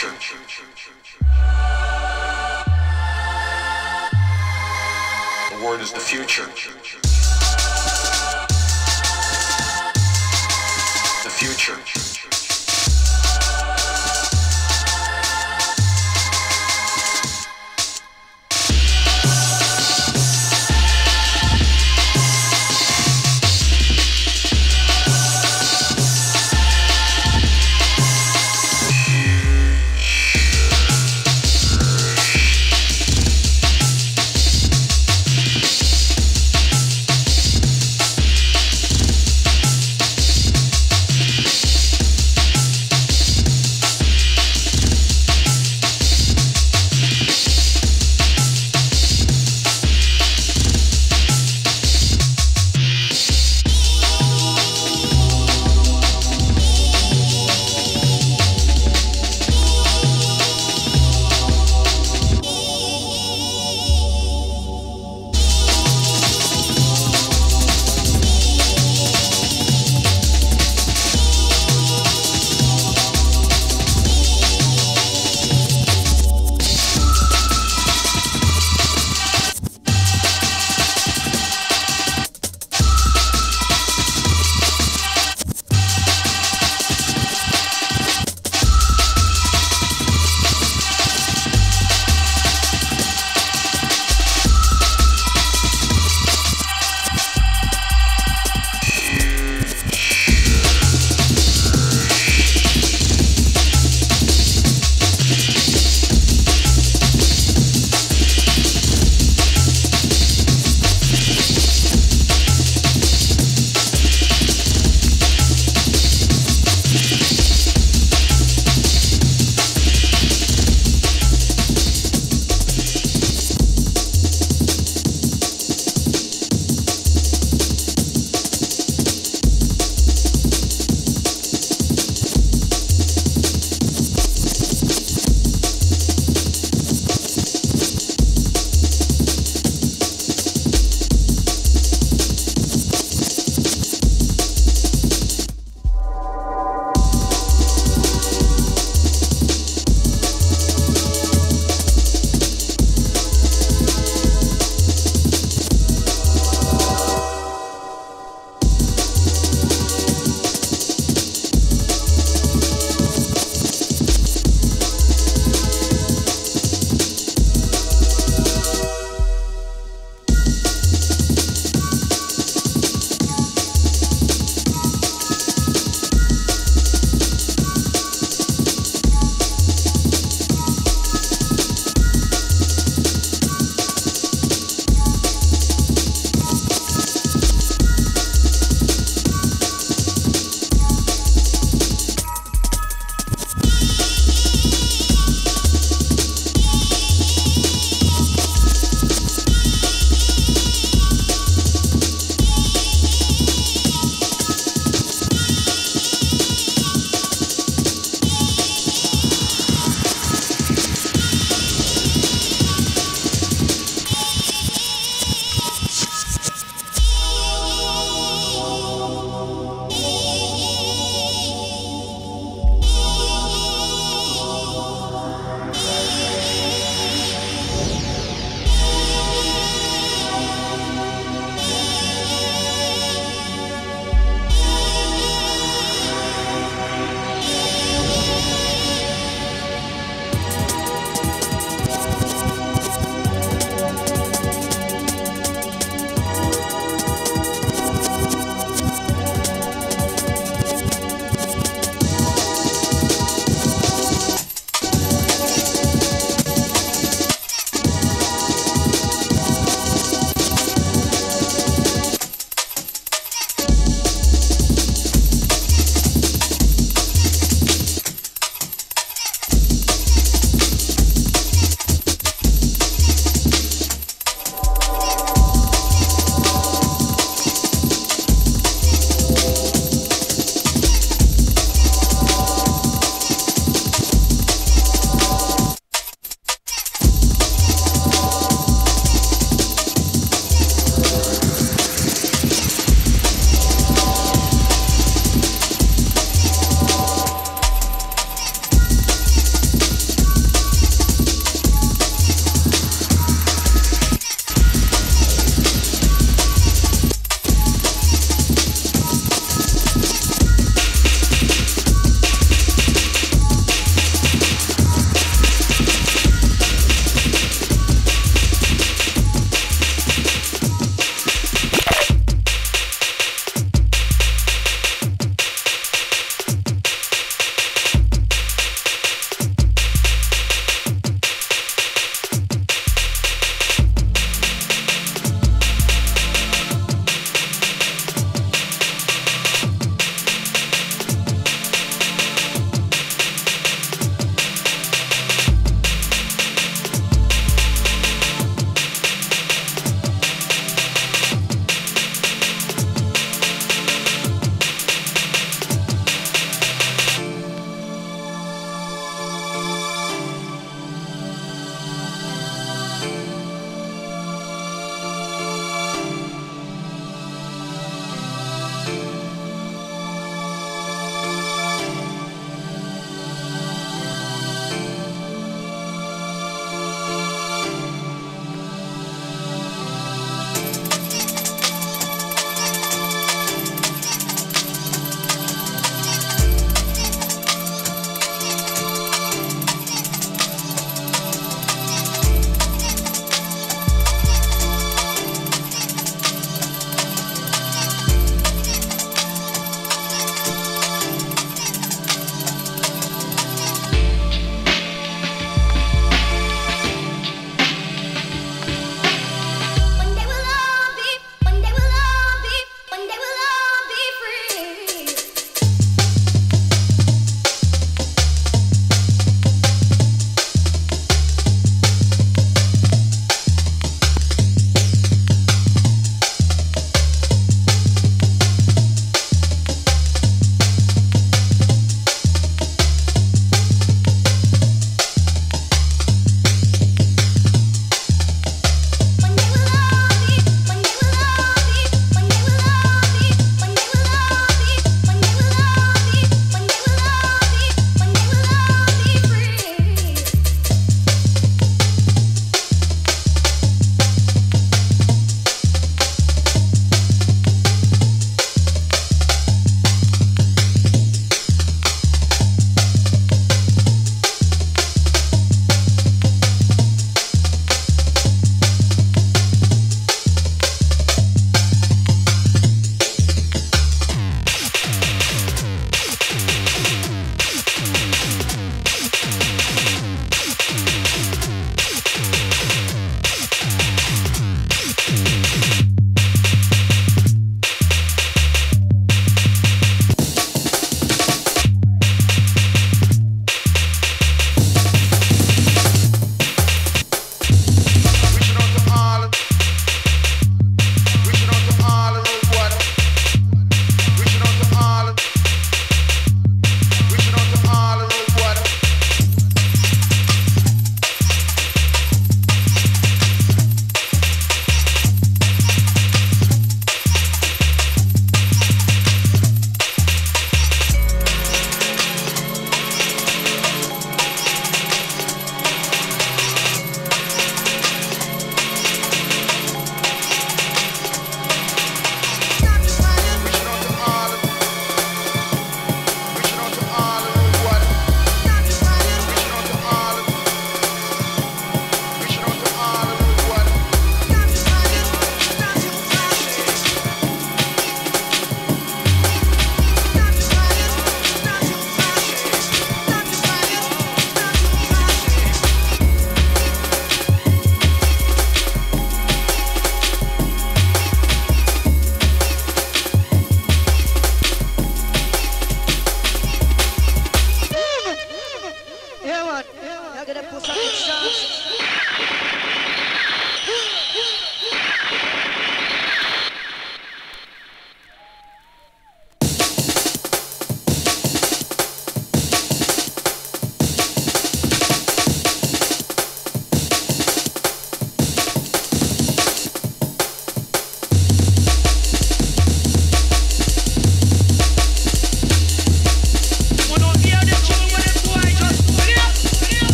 Church. The word is the future. The future.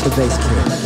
Let the bass kick.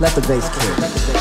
Let the bass kick.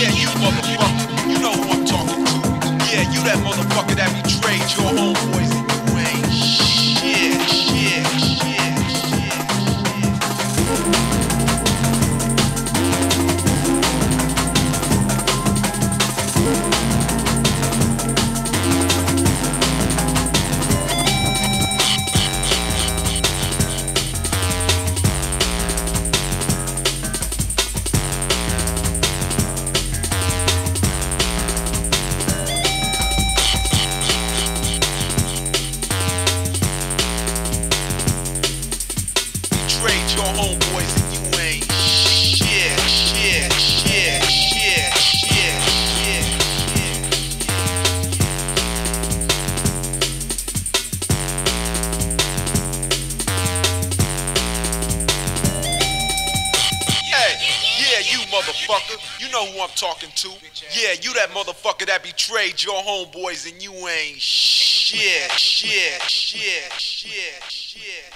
Yeah, you motherfucker, you know who I'm talking to. Yeah, you that motherfucker that betrayed your homeboys and you ain't shit, your homeboys and you ain't shit, shit, shit, shit, shit, shit, Hey, yeah, you motherfucker, you know who I'm talking to. Yeah, you that motherfucker that betrayed your homeboys and you ain't shit, shit, shit, shit, shit, shit.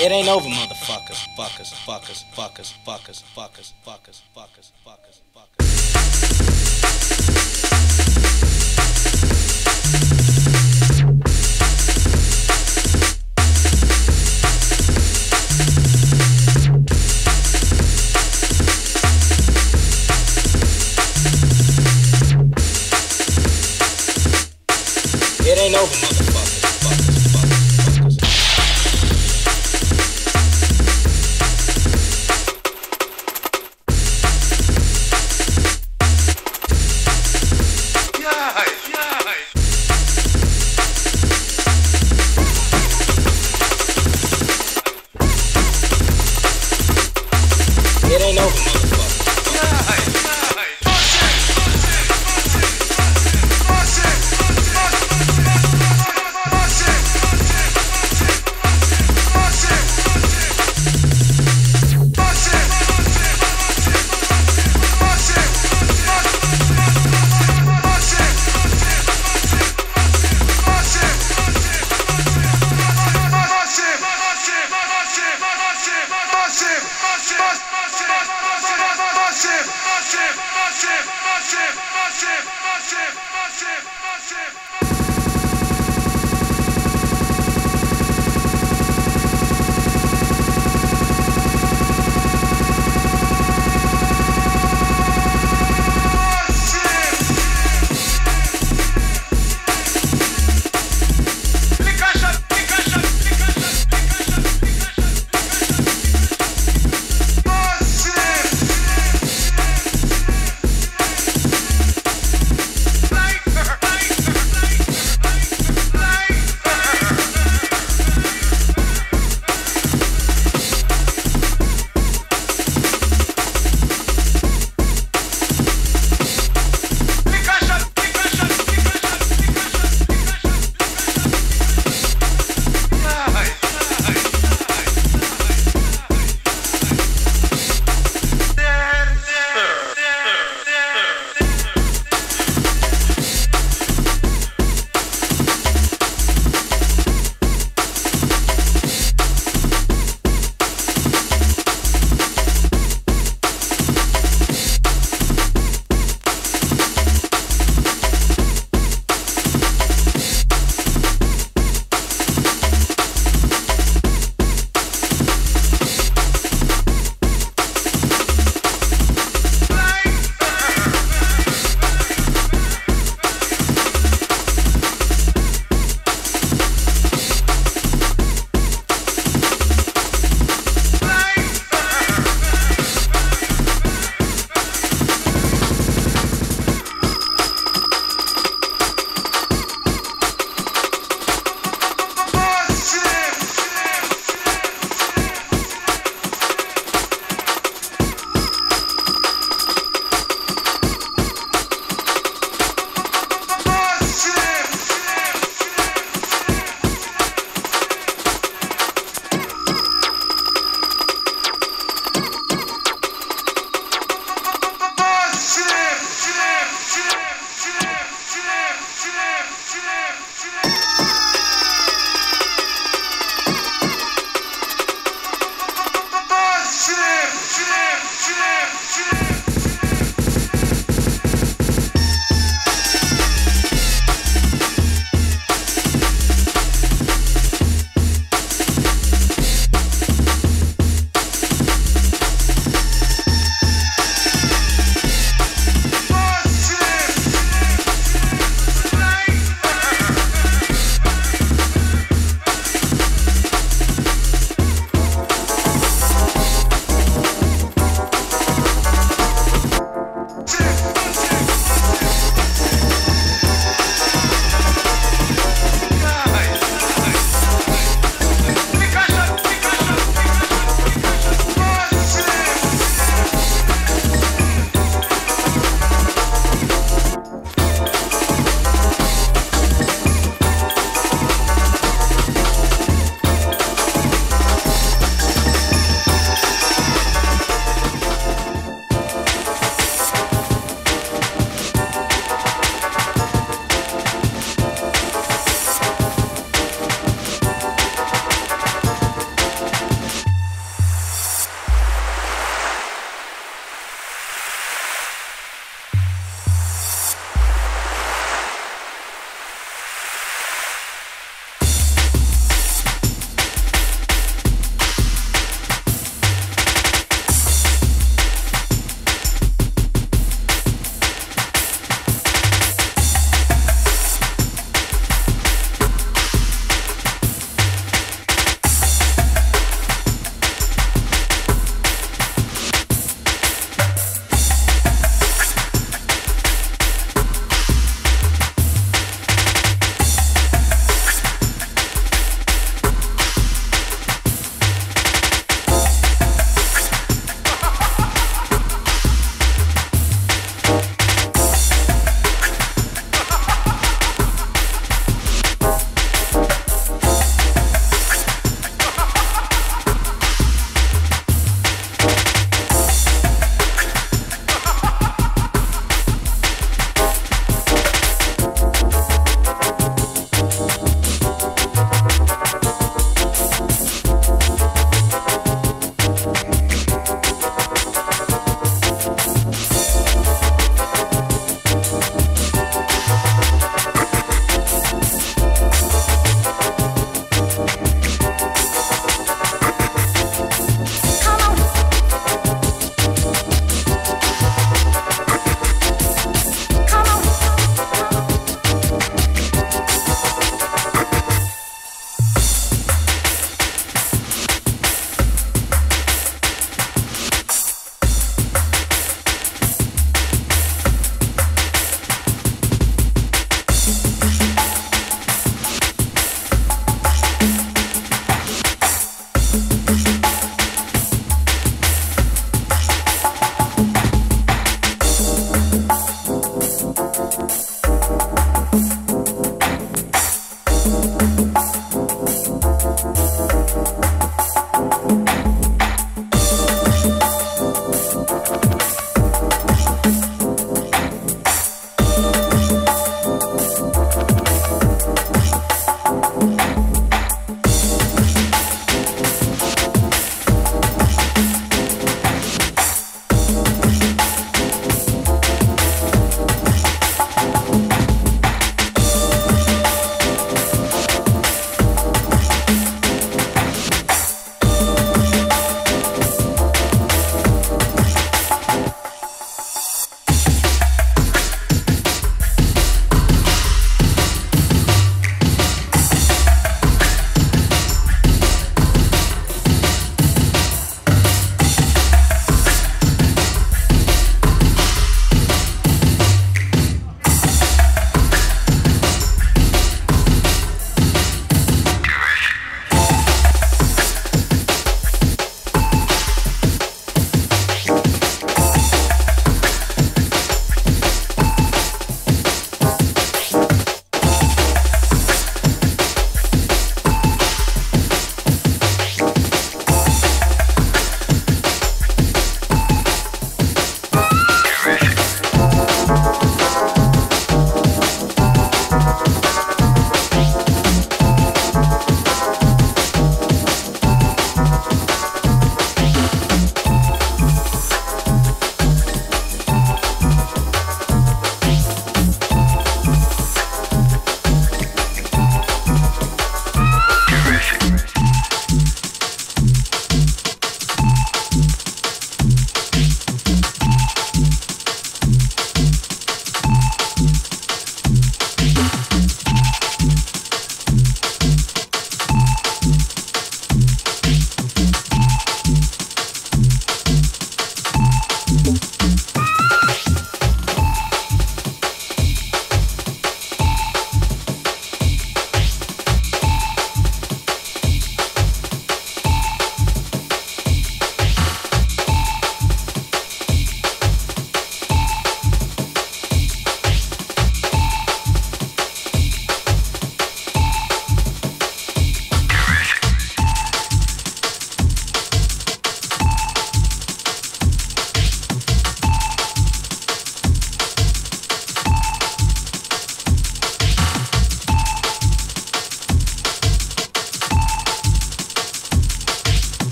It ain't over, motherfuckers, fuckers, fuckers, fuckers, fuckers, fuckers, fuckers, fuckers, fuckers, fuckers. It ain't over, motherfuckers, fuckers.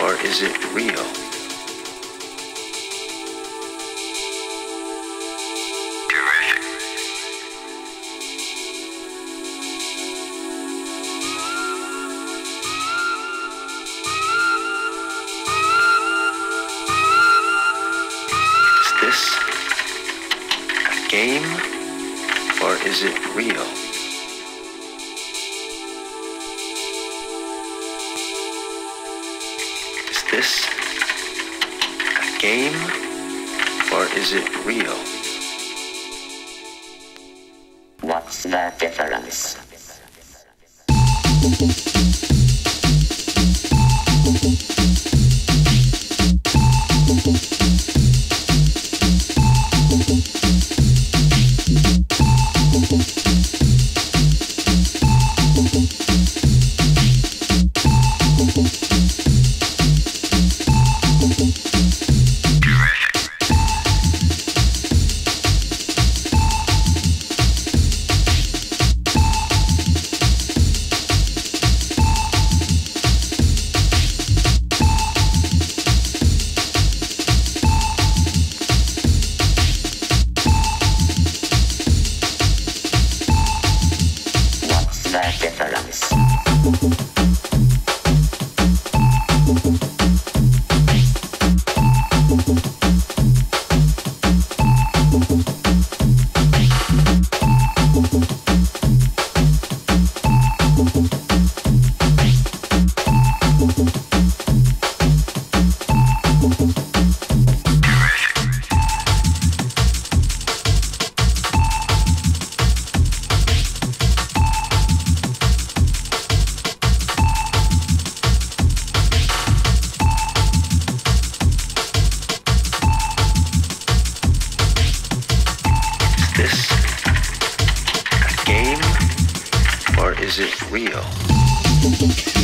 or is it real? Terrific. Is this a game or is it real? Is this a game or is it real? What's the difference? Is it real?